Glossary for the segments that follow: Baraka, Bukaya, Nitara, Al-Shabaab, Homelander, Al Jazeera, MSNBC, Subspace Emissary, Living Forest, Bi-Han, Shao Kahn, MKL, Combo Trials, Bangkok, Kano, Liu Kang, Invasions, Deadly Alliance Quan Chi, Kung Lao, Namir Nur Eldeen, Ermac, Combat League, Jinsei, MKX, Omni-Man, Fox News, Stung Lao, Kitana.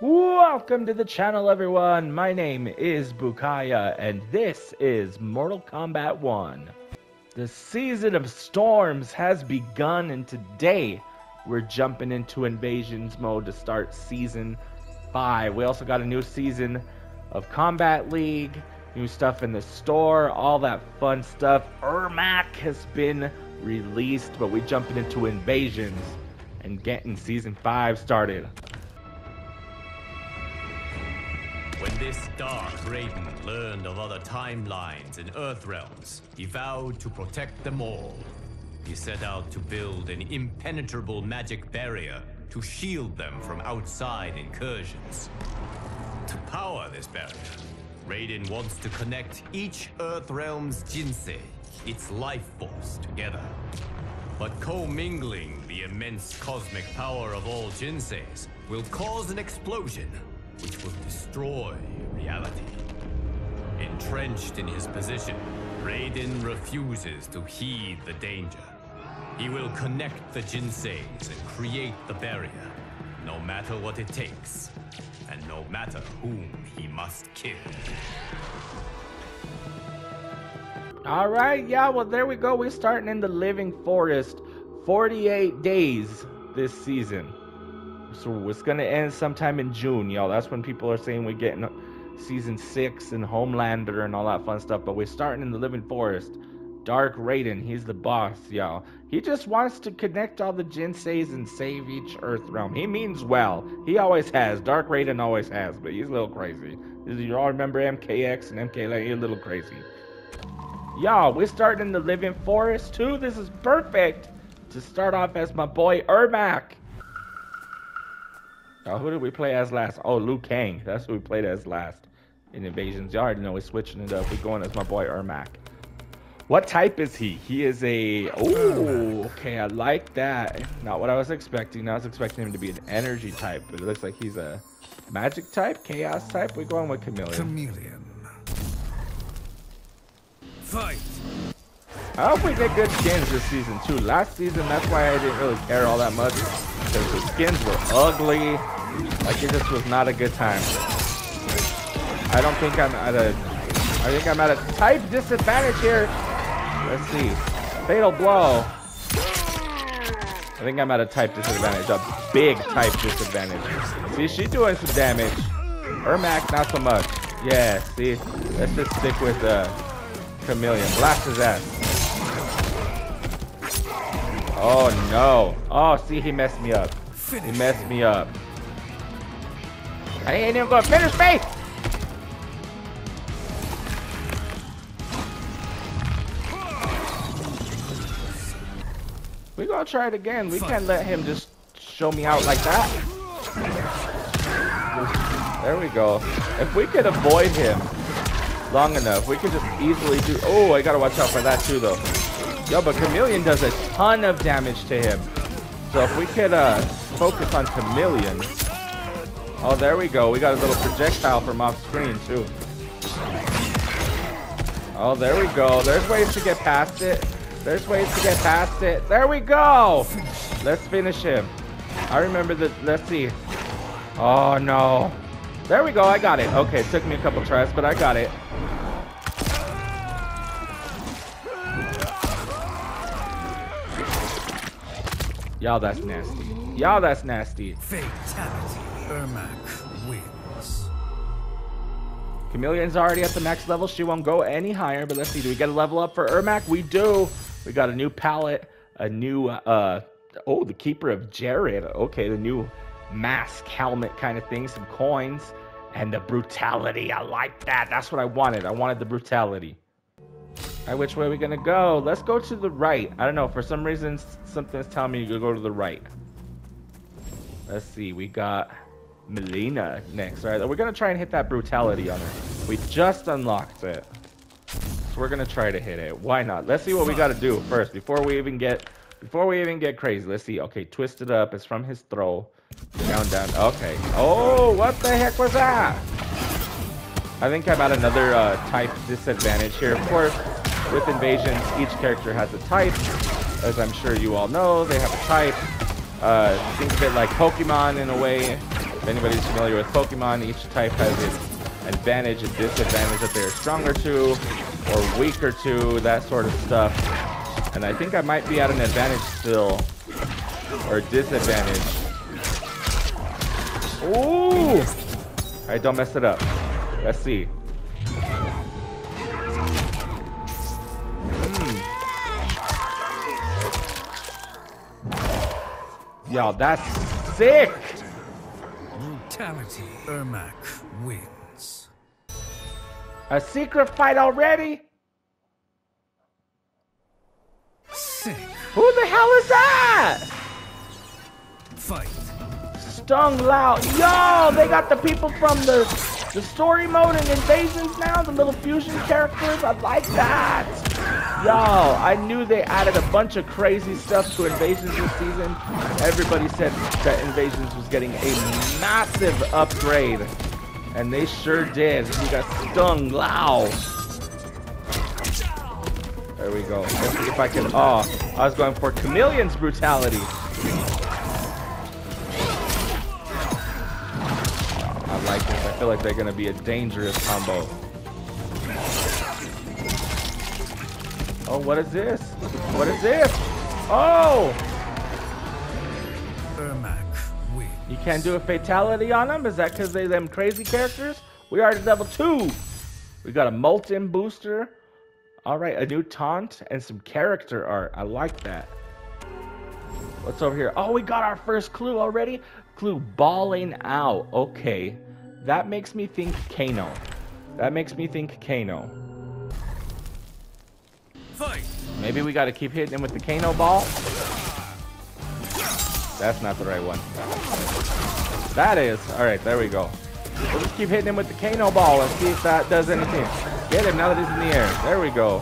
Welcome to the channel, everyone. My name is Bukaya, and this is Mortal Kombat 1. The Season of Storms has begun, and today we're jumping into Invasions mode to start Season 5. We also got a new Season of Combat League, new stuff in the store, all that fun stuff. Ermac has been released, but we're jumping into Invasions and getting Season 5 started. When this dark Raiden learned of other timelines and Earth realms, he vowed to protect them all. He set out to build an impenetrable magic barrier to shield them from outside incursions. To power this barrier, Raiden wants to connect each Earth realm's Jinsei, its life force, together. But commingling the immense cosmic power of all Jinseis will cause an explosion which will destroy reality. Entrenched in his position, Raiden refuses to heed the danger. He will connect the Jinseis and create the barrier, no matter what it takes, and no matter whom he must kill. All right, yeah, well, there we go. We're starting in the Living Forest. 48 days this season. So it's going to end sometime in June, y'all. That's when people are saying we're getting Season 6 and Homelander and all that fun stuff. But we're starting in the Living Forest. Dark Raiden, he's the boss, y'all. He just wants to connect all the Jinseis and save each Earth realm. He means well. He always has. Dark Raiden always has, but he's a little crazy. You all remember MKX and MKL? He's a little crazy. Y'all, we're starting in the Living Forest, too. This is perfect to start off as my boy, Ermac. Who did we play as last? Oh, Liu Kang. That's who we played as last in Invasions. You already know we're switching it up. We're going as my boy Ermac. What type is he? He is a... Oh, okay. I like that. Not what I was expecting. I was expecting him to be an energy type, but it looks like he's a magic type, chaos type. We're going with Chameleon. Chameleon. Fight! I hope we get good skins this season, too. Last season, that's why I didn't really care all that much, because the skins were ugly. Like, it just was not a good time. I don't think I'm at a... I think I'm at a type disadvantage here. Let's see. Fatal blow. I think I'm at a type disadvantage. A big type disadvantage. See, she's doing some damage. Ermac, not so much. Yeah, see? Let's just stick with Chameleon. Blast his ass. Oh, no. Oh, see, he messed me up. He messed me up. I ain't even gonna finish me! We're gonna try it again. We can't let him just show me out like that. There we go. If we could avoid him long enough, we could just easily do... Oh, I gotta watch out for that too, though. Yo, but Chameleon does a ton of damage to him. So if we could focus on Chameleon... Oh, there we go. We got a little projectile from off screen, too. Oh, there we go. There's ways to get past it. There's ways to get past it. There we go! Let's finish him. I remember the... Let's see. Oh, no. There we go. I got it. Okay, it took me a couple tries, but I got it. Y'all, that's nasty. Y'all, that's nasty. Fatality. Ermac wins. Chameleon's already at the max level. She won't go any higher, but let's see. Do we get a level up for Ermac? We do. We got a new palette, a new, oh, the Keeper of Jared. Okay, the new mask, helmet kind of thing, some coins, and the brutality. I like that. That's what I wanted. I wanted the brutality. All right, which way are we going to go? Let's go to the right. I don't know. For some reason, something's telling me to go to the right. Let's see. We got... Melina next, right? We're gonna try and hit that brutality on her. We just unlocked it, so we're gonna try to hit it. Why not? Let's see what we gotta do first before we even get crazy. Let's see. Okay, twist it up. It's from his throw. Down, down. Okay. Oh, what the heck was that? I think I'm at another type disadvantage here. Of course, with Invasions, each character has a type, as I'm sure you all know. They have a type. Think of it like Pokemon in a way. If anybody's familiar with Pokemon, each type has its advantage and disadvantage that they're stronger to or weaker to, that sort of stuff. And I think I might be at an advantage still, or disadvantage. Ooh! Alright, don't mess it up. Let's see. Yo, that's sick! Brutality. Ermac wins. A secret fight already? Sick. Who the hell is that? Fight. Stung Lao. Yo, they got the people from the story mode and Invasions now, the little fusion characters. I like that. Yo, I knew they added a bunch of crazy stuff to Invasions this season. Everybody said that Invasions was getting a massive upgrade, and they sure did. We got Stung Lao. There we go. Let's see if I can... Oh, I was going for Chameleon's brutality. I like this. I feel like they're going to be a dangerous combo. Oh, what is this? What is this? Oh! You can't do a fatality on them? Is that because they them crazy characters? We are at level 2. We got a Molten booster. Alright, a new taunt and some character art. I like that. What's over here? Oh, we got our first clue already? Clue balling out. Okay. That makes me think Kano. That makes me think Kano. Fight. Maybe we gotta keep hitting him with the Kano ball? That's not the right one. That is. Alright, there we go. We'll just keep hitting him with the Kano ball and see if that does anything. Get him now that he's in the air. There we go.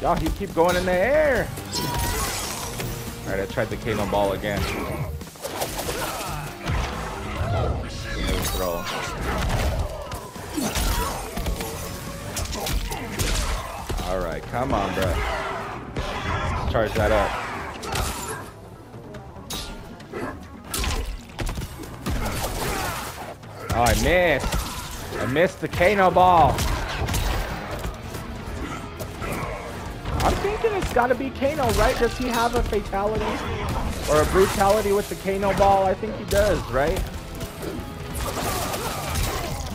Y'all, he keep going in the air. Alright, I tried the Kano ball again. New throw. Alright, come on, bro. Let's charge that up. Oh, I missed. I missed the Kano ball. I'm thinking it's got to be Kano, right? Does he have a fatality or a brutality with the Kano ball? I think he does, right?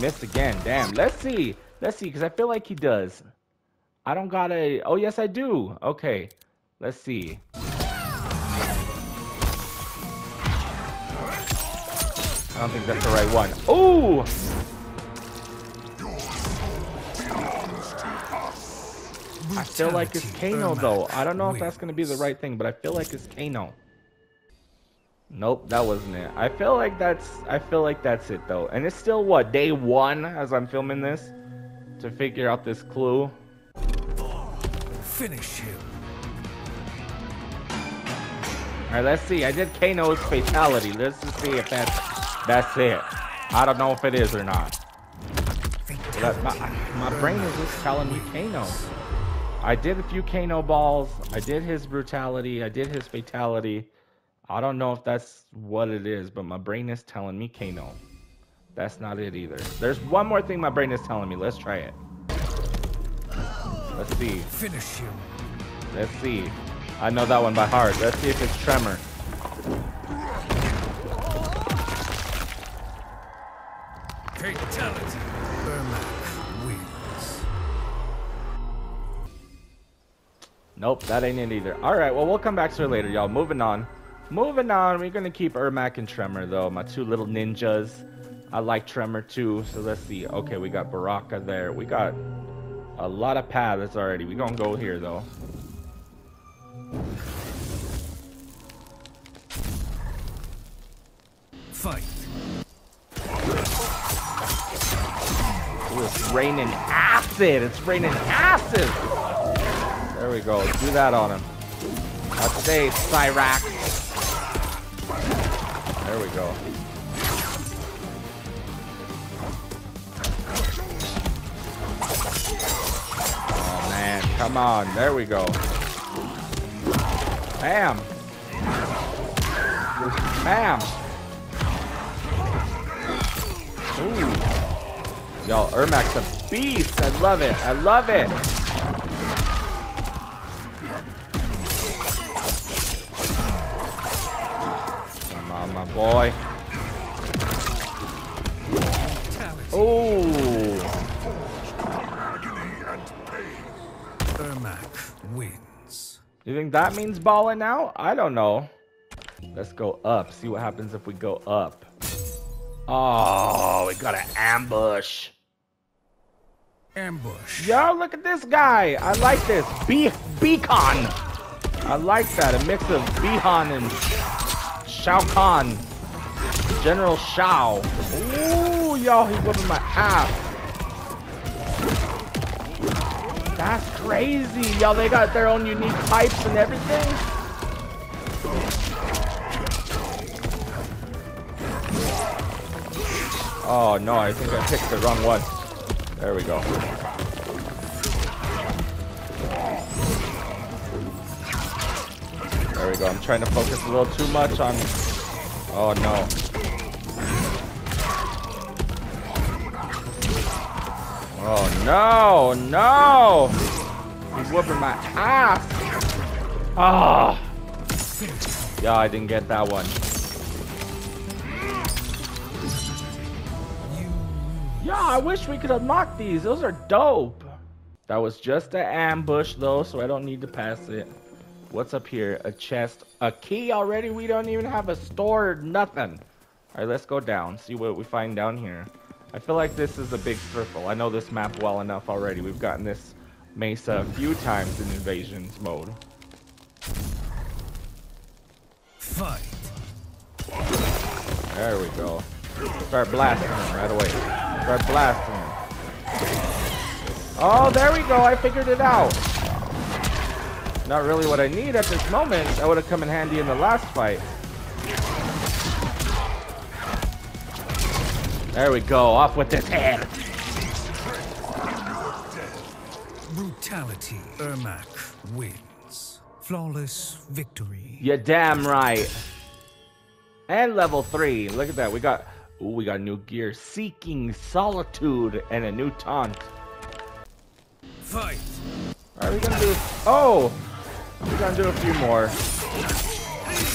Missed again. Damn. Let's see. Let's see, because I feel like he does. I don't got a... Oh, yes, I do. Okay. Let's see. I don't think that's the right one. Ooh! I feel like it's Kano, though. I don't know if that's going to be the right thing, but I feel like it's Kano. Nope, that wasn't it. I feel like that's it, though. And it's still, what, day 1 as I'm filming this? To figure out this clue. Finish him. Alright, let's see. I did Kano's fatality. Let's just see if that's it. I don't know if it is or not. My brain is just telling me Kano. I did a few Kano balls. I did his brutality. I did his fatality. I don't know if that's what it is, but my brain is telling me Kano. That's not it either. There's one more thing my brain is telling me. Let's try it. Let's see. Finish him. Let's see. I know that one by heart. Let's see if it's Tremor. Fatality. Ermac wins. Nope, that ain't it either. Alright, well, we'll come back to it later, y'all. Moving on. Moving on. We're going to keep Ermac and Tremor, though. My two little ninjas. I like Tremor, too. So let's see. Okay, we got Baraka there. We got a lot of paths already. We're going to go here, though. Fight. Ooh, it's raining acid. It's raining acid. There we go. Do that on him. I'll say Cyrax. There we go. Oh man, come on. There we go. Bam. Bam! Ooh. Yo, Ermac's a beast. I love it. I love it. Come on, my boy. Ooh. Ermac wins. You think that means balling out? I don't know. Let's go up. See what happens if we go up. Oh, we got an ambush. Ambush. Yo, look at this guy. I like this. Bi-Han. I like that. A mix of Bi-Han and Shao Kahn. General Shao. Ooh, yo, he whipping my ass. That's crazy. Yo, they got their own unique pipes and everything. Oh no, I think I picked the wrong one. There we go. There we go. I'm trying to focus a little too much on... Oh no. Oh no, no! He's whooping my ass! Ah! Oh. Yeah, I didn't get that one. Yeah, I wish we could unlock these. Those are dope. That was just an ambush though, so I don't need to pass it. What's up here? A chest. A key already? We don't even have a store or nothing. Alright, let's go down. See what we find down here. I feel like this is a big circle. I know this map well enough already. We've gotten this mesa a few times in Invasions mode. Fight. There we go. Start blasting him right away. Start blasting him. Oh, there we go. I figured it out. Not really what I need at this moment. That would have come in handy in the last fight. There we go. Off with this head. Brutality. Ermac wins. Flawless victory. You're damn right. And level 3. Look at that. We got... Ooh, we got new gear. Seeking Solitude and a new taunt. Fight! Alright, we're gonna do... Oh! We're gonna do a few more.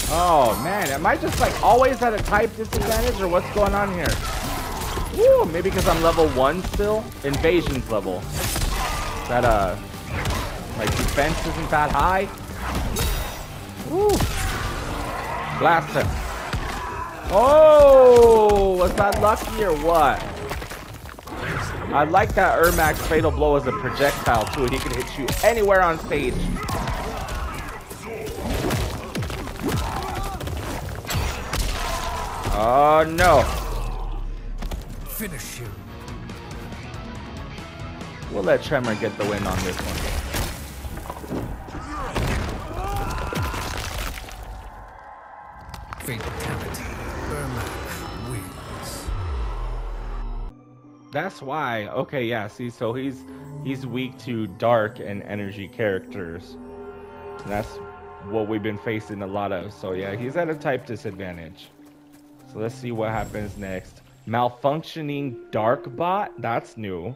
Oh, man. Am I just, like, always at a type disadvantage? Or what's going on here? Woo! Maybe because I'm level 1 still? Invasions level. That, like, defense isn't that high? Woo! Blast him. Oh, was that lucky or what? I like that Ermac's fatal blow is a projectile too, and he can hit you anywhere on stage. Oh no! Finish you. We'll let Tremor get the win on this one. That's why. Okay, yeah, see, so he's weak to dark and energy characters. And that's what we've been facing a lot of. So yeah, he's at a type disadvantage. So let's see what happens next. Malfunctioning dark bot? That's new.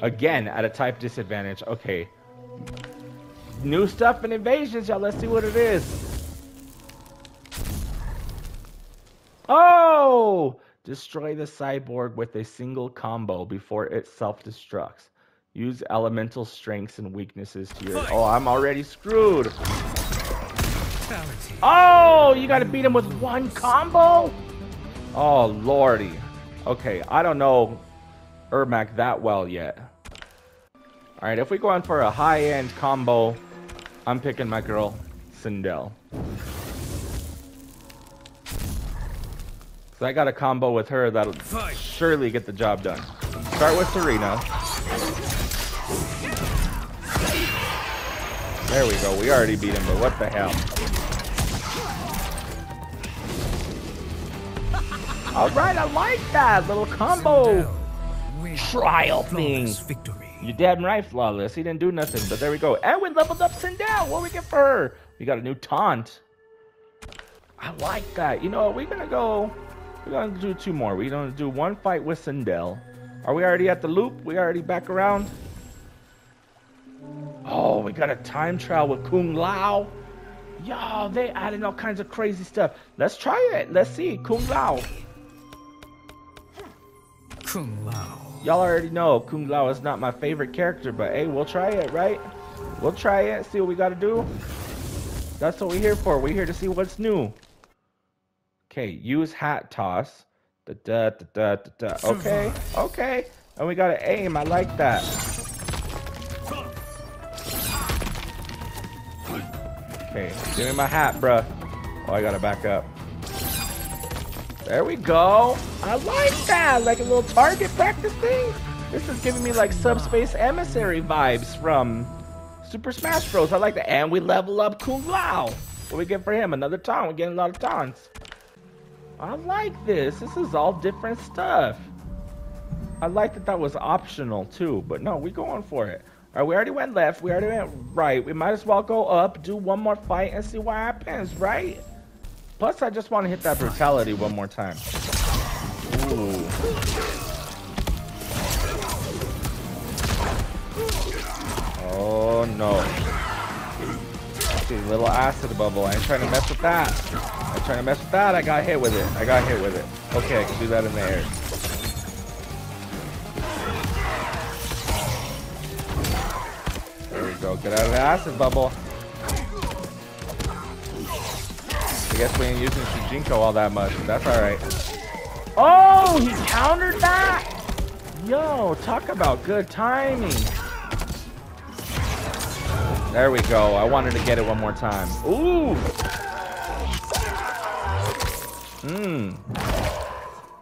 Again, at a type disadvantage. Okay. New stuff in Invasions, y'all. Let's see what it is. Oh! Destroy the cyborg with a single combo before it self-destructs. Use elemental strengths and weaknesses to your... Oh, I'm already screwed. Oh, you gotta beat him with one combo? Oh, lordy. Okay, I don't know Ermac that well yet. Alright, if we go on for a high-end combo, I'm picking my girl, Sindel. So I got a combo with her that'll surely get the job done. Start with Serena. There we go. We already beat him, but what the hell? Alright, I like that little combo trial thing. You're damn right, Flawless. He didn't do nothing, but there we go. And we leveled up Sindel. What do we get for her? We got a new taunt. I like that. You know, we're gonna go. We're gonna do two more. We're gonna do one fight with Sindel. Are we already at the loop? We already back around? Oh, we got a time trial with Kung Lao. Yo, they adding all kinds of crazy stuff. Let's try it. Let's see. Kung Lao. Kung Lao. Y'all already know Kung Lao is not my favorite character, but hey, we'll try it, right? We'll try it. See what we gotta do. That's what we're here for. We're here to see what's new. Okay, use hat toss. Da, da, da, da, da, da. Okay, okay. And we gotta aim. I like that. Okay, give me my hat, bruh. Oh, I gotta back up. There we go. I like that. Like a little target practice thing. This is giving me like Subspace Emissary vibes from Super Smash Bros. I like that. And we level up Kung Lao. What do we get for him? Another taunt. We're getting a lot of taunts. I like this. This is all different stuff. I like that that was optional too. But no, we're going for it. All right, we already went left, we already went right. We might as well go up, do one more fight, and see what happens, right? Plus, I just want to hit that brutality one more time. Ooh. Oh, no. See, little acid bubble. I ain't trying to mess with that. I ain't trying to mess with that. I got hit with it. I got hit with it. Okay, I can do that in the air. Go get out of the acid bubble. I guess we ain't using Shujinko all that much, but that's alright. Oh, he countered that? Yo, talk about good timing. There we go. I wanted to get it one more time. Ooh.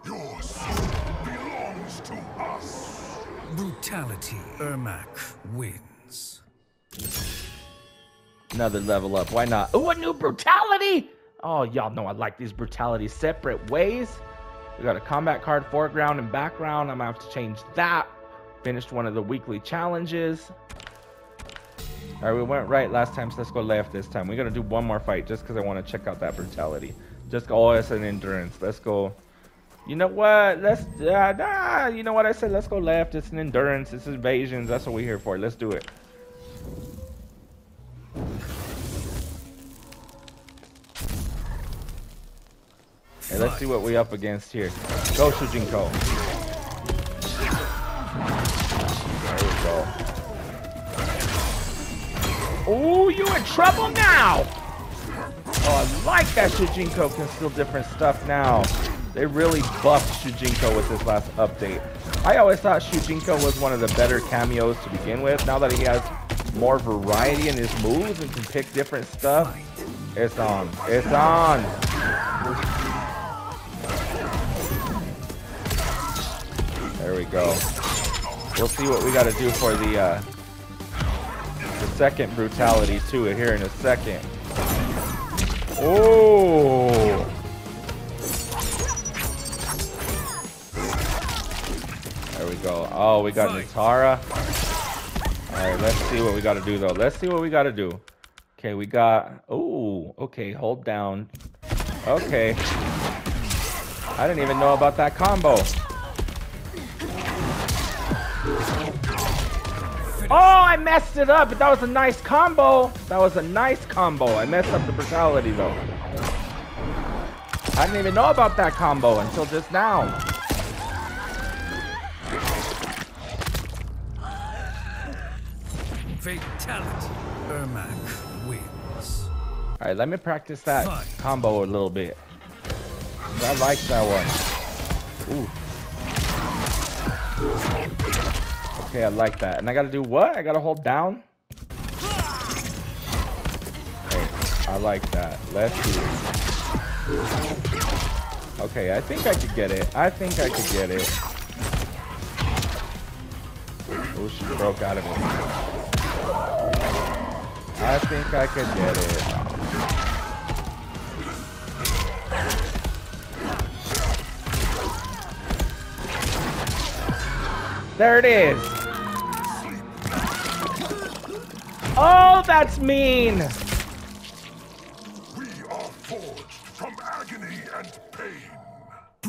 Your soul belongs to us. Brutality. Ermac wins. Another level up. Why not? Ooh, a new brutality! Oh, y'all know I like these brutalities separate ways. We got a combat card, foreground and background. I'm gonna have to change that. Finished one of the weekly challenges. All right, we went right last time, so let's go left this time. We're gonna do one more fight just because I want to check out that brutality. Just go. Oh, it's an endurance. Let's go. You know what? Let's. You know what I said? Let's go left. It's an endurance. It's invasions. That's what we're here for. Let's do it. Hey, let's see what we're up against here. Go, Shujinko. There we go. Ooh, you in trouble now! Oh, I like that Shujinko can steal different stuff now. They really buffed Shujinko with this last update. I always thought Shujinko was one of the better cameos to begin with. Now that he has more variety in his moves and can pick different stuff, it's on. It's on. There we go. We'll see what we got to do for the second brutality too here in a second. Oh. There we go. Oh, we got Nitara. Alright, let's see what we gotta do though. Let's see what we gotta do. Okay, we got. Ooh, okay, hold down. Okay. I didn't even know about that combo. Oh, I messed it up, but that was a nice combo. That was a nice combo. I messed up the brutality though. I didn't even know about that combo until just now. Fatality. Ermac wins. Alright, let me practice that combo a little bit. I like that one. Ooh. Okay, I like that. And I gotta do what? I gotta hold down? Okay, I like that. Let's do it. Okay, I think I could get it. I think I could get it. Oh, she broke out of me. I think I could get it. There it is. Oh, that's mean. We are forged from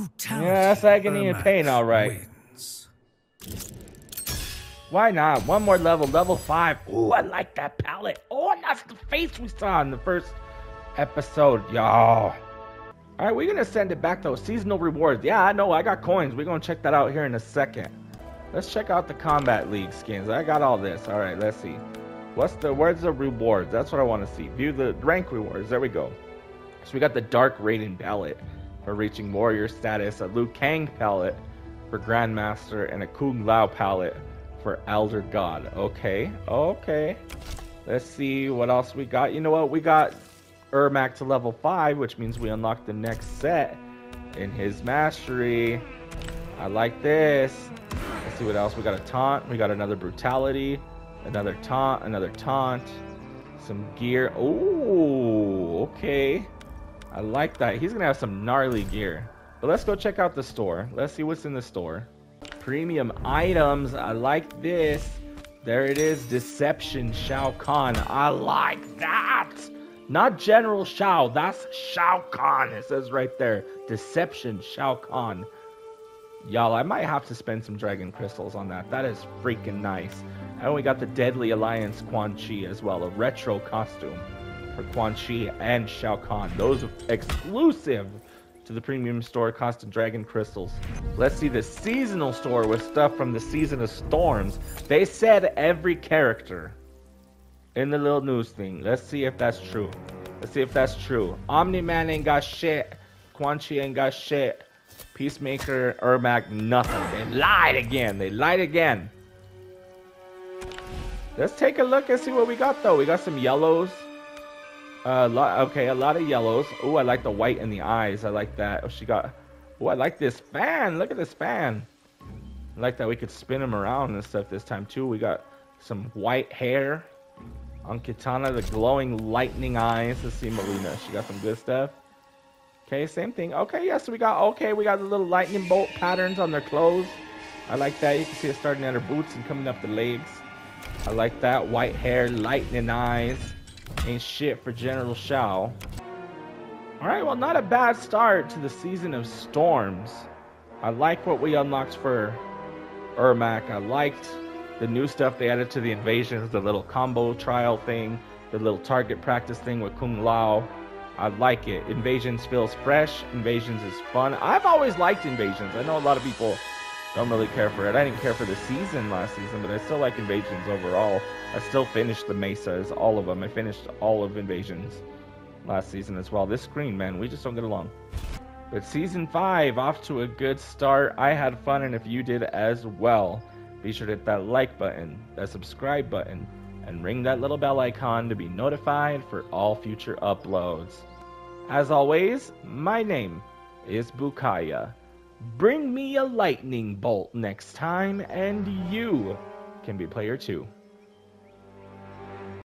brutality. Yeah, that's agony and pain, all right. Wins. Why not? One more level, level 5. Ooh, I like that palette. Oh, that's the face we saw in the first episode, y'all. All right, we're gonna send it back though. Seasonal rewards. Yeah, I know. I got coins. We're gonna check that out here in a second. Let's check out the Combat League skins. I got all this. All right, let's see. Where's the rewards? That's what I want to see. View the rank rewards. There we go. So we got the Dark Raiden palette for reaching warrior status, a Liu Kang palette for Grandmaster, and a Kung Lao palette for Elder God. Okay, okay. Let's see what else we got. You know what? We got Ermac to level 5, which means we unlock the next set in his mastery. I like this. Let's see what else. We got a taunt. We got another brutality. Another taunt. Another taunt. Some gear. Oh, okay. I like that. He's gonna have some gnarly gear. But let's go check out the store. Let's see what's in the store. Premium items. I like this. There it is. Deception Shao Kahn. I like that. Not General Shao, that's Shao Kahn. It says right there, Deception Shao Kahn. Y'all, I might have to spend some Dragon Crystals on that. That is freaking nice. And we got the Deadly Alliance Quan Chi as well, a retro costume for Quan Chi and Shao Kahn. Those are exclusive to the premium store, cost of Dragon Crystals. Let's see the seasonal store with stuff from the Season of Storms. They said every character in the little news thing. Let's see if that's true. Let's see if that's true. Omni-Man ain't got shit. Quan Chi ain't got shit. Peacemaker, Ermac, nothing. They lied again. They lied again. Let's take a look and see what we got though. We got some yellows. Okay, a lot of yellows. Oh, I like the white in the eyes. I like that. Oh, she got... Oh, I like this fan. Look at this fan. I like that we could spin him around and stuff this time too. We got some white hair. On Kitana, the glowing lightning eyes. Let's see Melina. She got some good stuff. Okay, same thing. Okay, yeah, so we got, okay, we got the little lightning bolt patterns on their clothes. I like that. You can see it starting at her boots and coming up the legs. I like that. White hair, lightning eyes. Ain't shit for General Shao. Alright, well, not a bad start to the Season of Storms. I like what we unlocked for Ermac. I liked the new stuff they added to the Invasions, the little combo trial thing, the little target practice thing with Kung Lao. I like it. Invasions feels fresh. Invasions is fun. I've always liked Invasions. I know a lot of people don't really care for it. I didn't care for the season last season, but I still like Invasions overall. I still finished the Mesas, all of them. I finished all of Invasions last season as well. This screen, man, we just don't get along. But Season 5, off to a good start. I had fun, and if you did as well, be sure to hit that like button, that subscribe button, and ring that little bell icon to be notified for all future uploads. As always, my name is Bukaya. Bring me a lightning bolt next time, and you can be player 2.